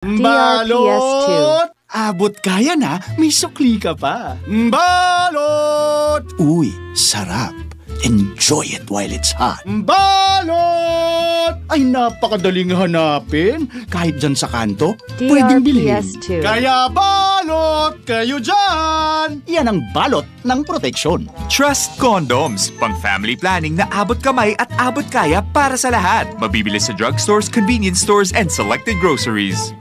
DRPS 2. Abot kaya na, may sukli ka pa. Balot! Uy, sarap. Enjoy it while it's hot. Balot! Ay, napakadaling hanapin. Kahit dyan sa kanto, pwedeng bilhin. Kaya balot kayo dyan! Yan ang balot ng proteksyon. Trust Condoms. Pang-family planning na abot kamay at abot kaya para sa lahat. Mabibili sa drugstores, convenience stores, and selected groceries.